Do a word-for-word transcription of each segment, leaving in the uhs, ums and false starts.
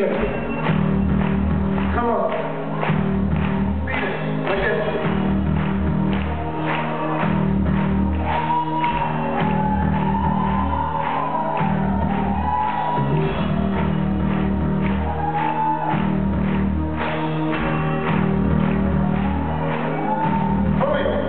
Feel it. Come on. Feel it. Like this. Hurry up.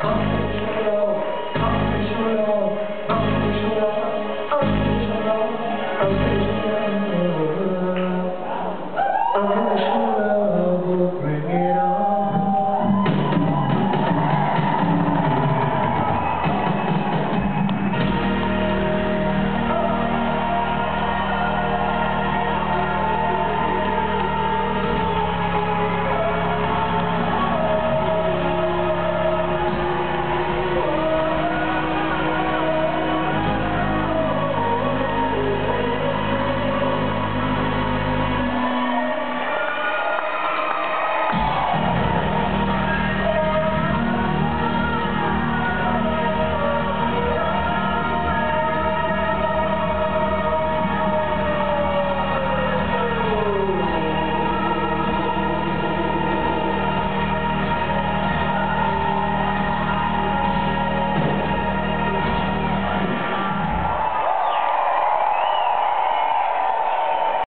Come on. I'm